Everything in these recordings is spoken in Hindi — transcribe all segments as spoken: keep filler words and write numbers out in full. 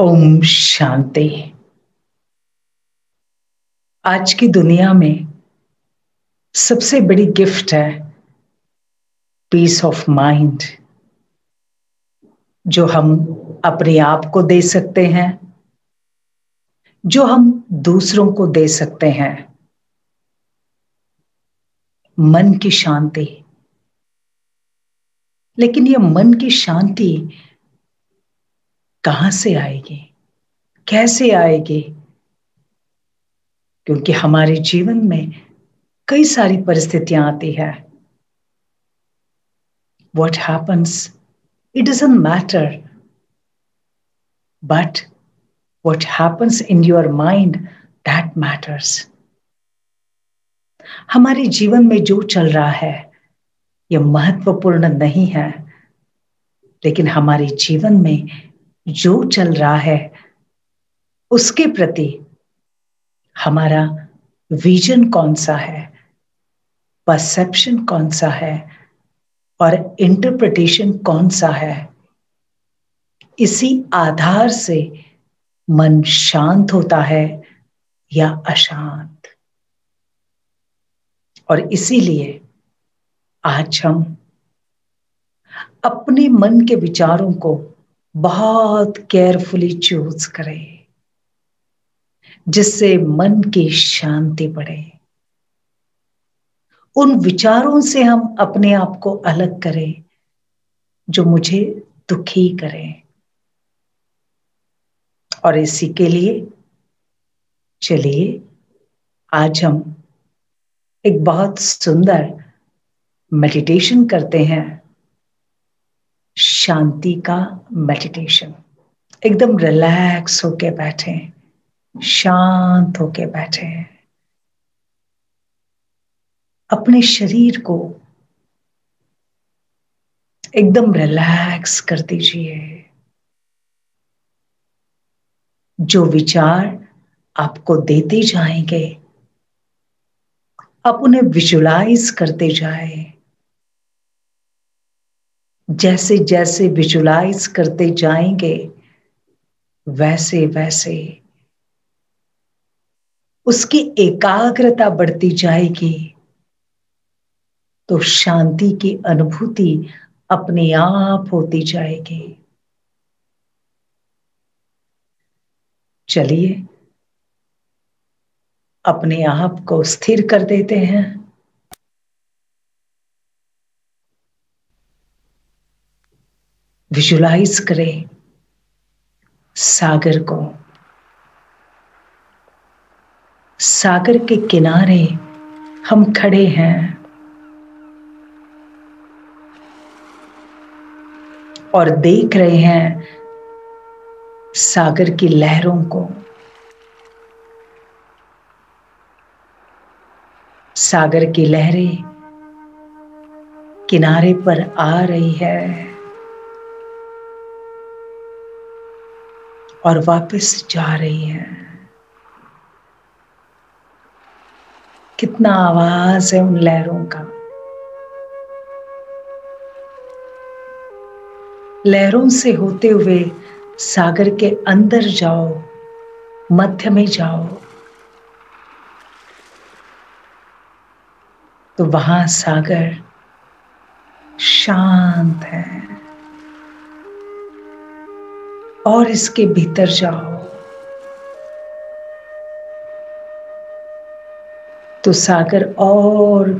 ओम शांति। आज की दुनिया में सबसे बड़ी गिफ्ट है पीस ऑफ माइंड, जो हम अपने आप को दे सकते हैं, जो हम दूसरों को दे सकते हैं। मन की शांति, लेकिन ये मन की शांति कहाँ से आएगी, कैसे आएगी? क्योंकि हमारे जीवन में कई सारी परिस्थितियां आती है। What happens, it doesn't matter, but what happens in your mind, that matters. हमारे जीवन में जो चल रहा है यह महत्वपूर्ण नहीं है, लेकिन हमारे जीवन में जो चल रहा है उसके प्रति हमारा विजन कौन सा है, परसेप्शन कौन सा है और इंटरप्रिटेशन कौन सा है। इसी आधार से मन शांत होता है या अशांत। और इसीलिए आज हम अपने मन के विचारों को बहुत केयरफुली चूज करें, जिससे मन की शांति बढ़े। उन विचारों से हम अपने आप को अलग करें जो मुझे दुखी करें। और इसी के लिए चलिए आज हम एक बहुत सुंदर मेडिटेशन करते हैं, शांति का मेडिटेशन। एकदम रिलैक्स होके बैठे, शांत होके बैठे, अपने शरीर को एकदम रिलैक्स कर दीजिए। जो विचार आपको देते जाएंगे आप उन्हें विजुलाइज करते जाएं। जैसे जैसे विजुलाइज करते जाएंगे वैसे वैसे उसकी एकाग्रता बढ़ती जाएगी, तो शांति की अनुभूति अपने आप होती जाएगी। चलिए अपने आप को स्थिर कर देते हैं। विजुलाइज करें सागर को, सागर के किनारे हम खड़े हैं और देख रहे हैं सागर की लहरों को। सागर की लहरें किनारे पर आ रही है और वापस जा रही है। कितना आवाज है उन लहरों का। लहरों से होते हुए सागर के अंदर जाओ, मध्य में जाओ, तो वहां सागर शांत है। और इसके भीतर जाओ तो सागर और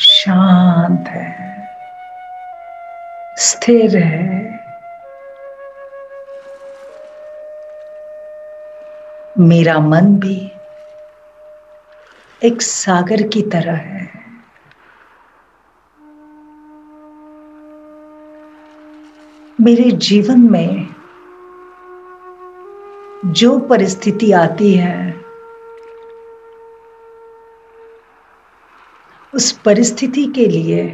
शांत है, स्थिर है। मेरा मन भी एक सागर की तरह है। मेरे जीवन में जो परिस्थिति आती है उस परिस्थिति के लिए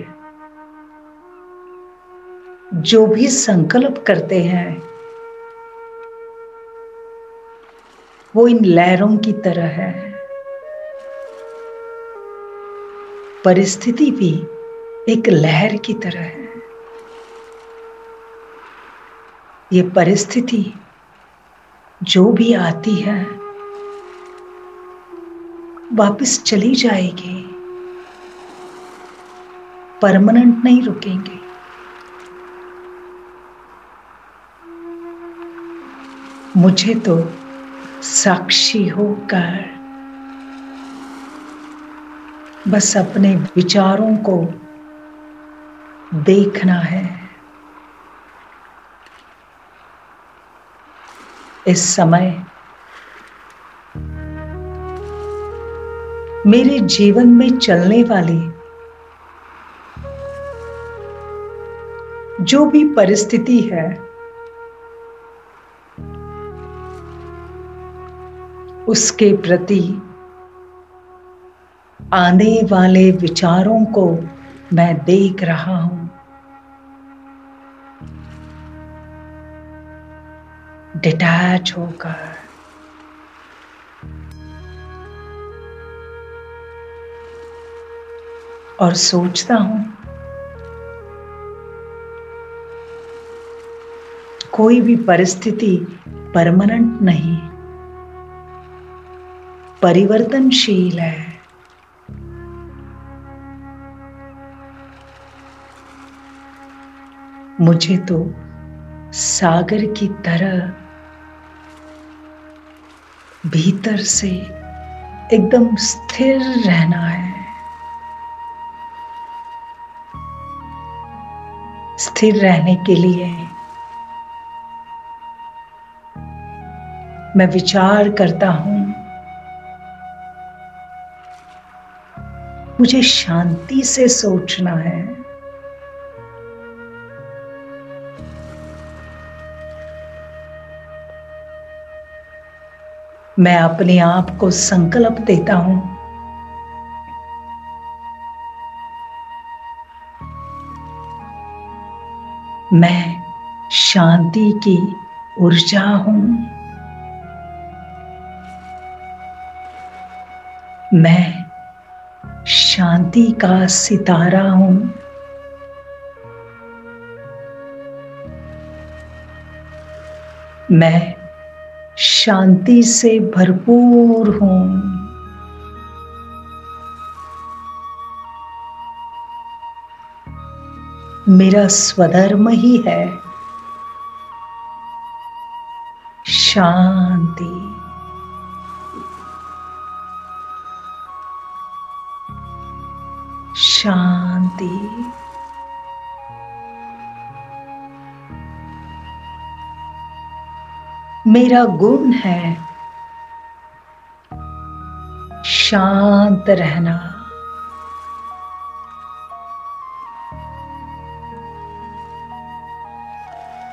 जो भी संकल्प करते हैं वो इन लहरों की तरह है। परिस्थिति भी एक लहर की तरह है। ये परिस्थिति जो भी आती है वापस चली जाएगी, परमानेंट नहीं रुकेंगे। मुझे तो साक्षी होकर बस अपने विचारों को देखना है। इस समय मेरे जीवन में चलने वाली जो भी परिस्थिति है उसके प्रति आने वाले विचारों को मैं देख रहा हूं डिटैच होकर। और सोचता हूं कोई भी परिस्थिति परमानेंट नहीं, परिवर्तनशील है। मुझे तो सागर की तरह भीतर से एकदम स्थिर रहना है। स्थिर रहने के लिए मैं विचार करता हूं, मुझे शांति से सोचना है। मैं अपने आप को संकल्प देता हूं मैं शांति की ऊर्जा हूं, मैं शांति का सितारा हूं। मैं शांति से भरपूर हूं। मेरा स्वधर्म ही है शांति। शांति मेरा गुण है, शांत रहना।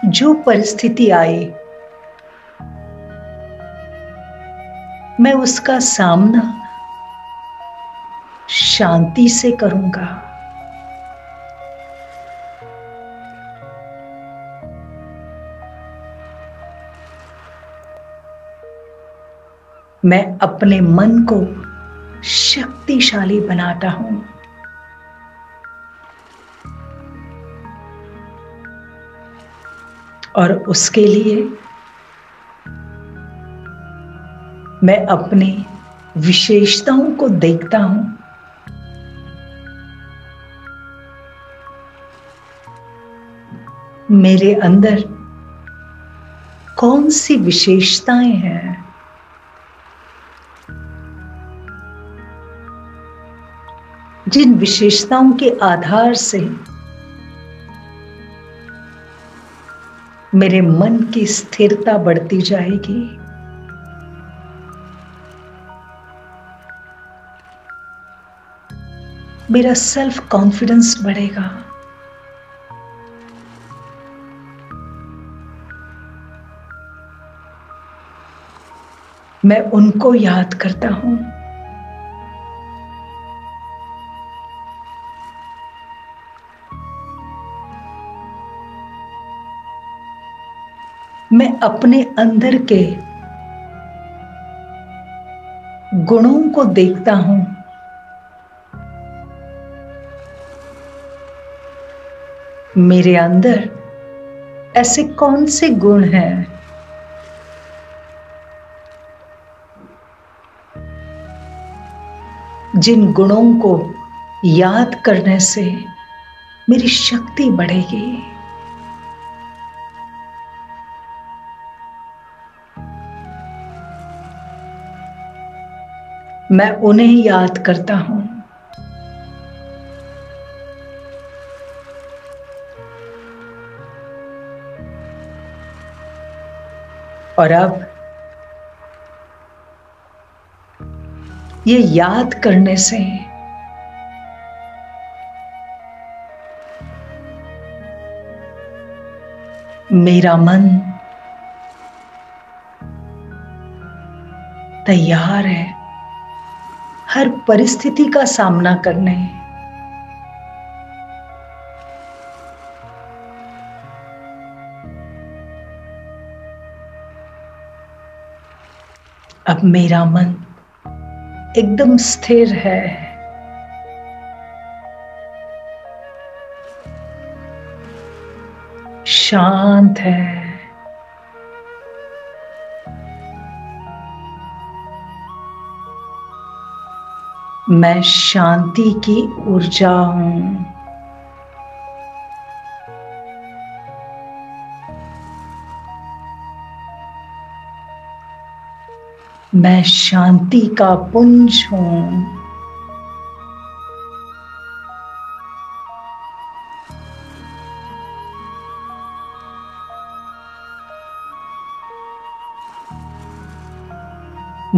जो परिस्थिति आए मैं उसका सामना शांति से करूंगा। मैं अपने मन को शक्तिशाली बनाता हूं। और उसके लिए मैं अपने विशेषताओं को देखता हूं। मेरे अंदर कौन सी विशेषताएं हैं, जिन विशेषताओं के आधार से मेरे मन की स्थिरता बढ़ती जाएगी। मेरा सेल्फ कॉन्फिडेंस बढ़ेगा। मैं उनको याद करता हूं मैं अपने अंदर के गुणों को देखता हूं। मेरे अंदर ऐसे कौन से गुण हैं जिन गुणों को याद करने से मेरी शक्ति बढ़ेगी। मैं उन्हें याद करता हूं और अब ये याद करने से मेरा मन तैयार है हर परिस्थिति का सामना करने। अब मेरा मन एकदम स्थिर है। शांत है। मैं शांति की ऊर्जा हूं। मैं शांति का पुंज हूं।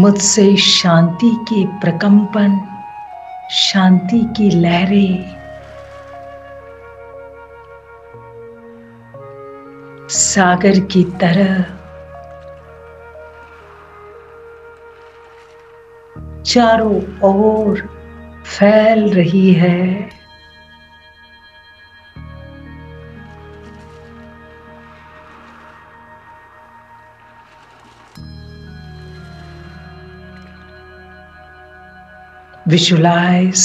मुझसे शांति के प्रकंपन, शांति की लहरें सागर की तरह चारों ओर फैल रही है। विजुअलाइज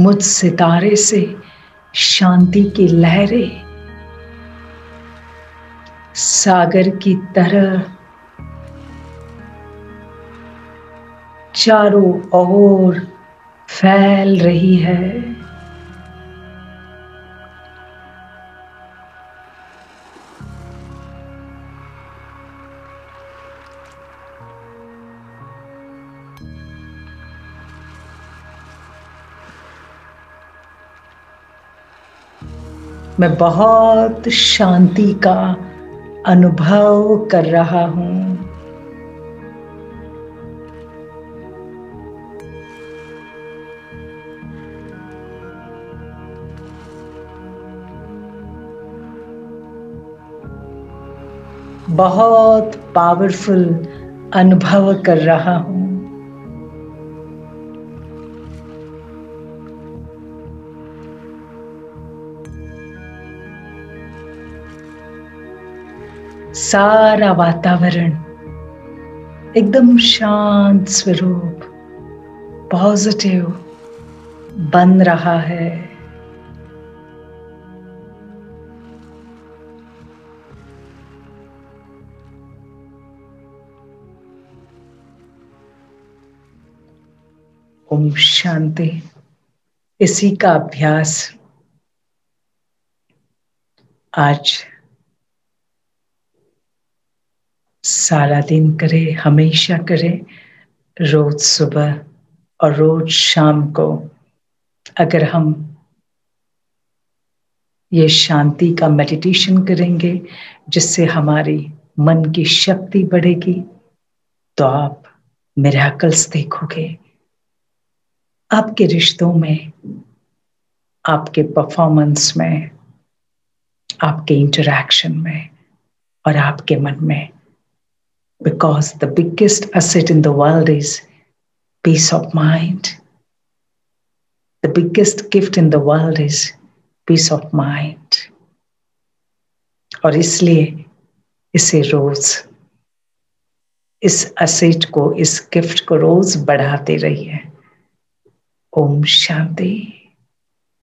मुझ सितारे से शांति की लहरें सागर की तरह चारों ओर फैल रही है। मैं बहुत शांति का अनुभव कर रहा हूं। बहुत पावरफुल अनुभव कर रहा हूं। सारा वातावरण एकदम शांत स्वरूप पॉजिटिव बन रहा है। ओम शांति। इसी का अभ्यास आज सारा दिन करे, हमेशा करे, रोज सुबह और रोज शाम को। अगर हम ये शांति का मेडिटेशन करेंगे जिससे हमारी मन की शक्ति बढ़ेगी तो आप मिराकल्स देखोगे। आपके रिश्तों में, आपके परफॉर्मेंस में, आपके इंटरैक्शन में और आपके मन में। Because the biggest asset in the world is peace of mind. The biggest gift in the world is peace of mind. और इसलिए इसे रोज, इस asset को, इस gift को रोज बढ़ाते रहिए। ओम शांति।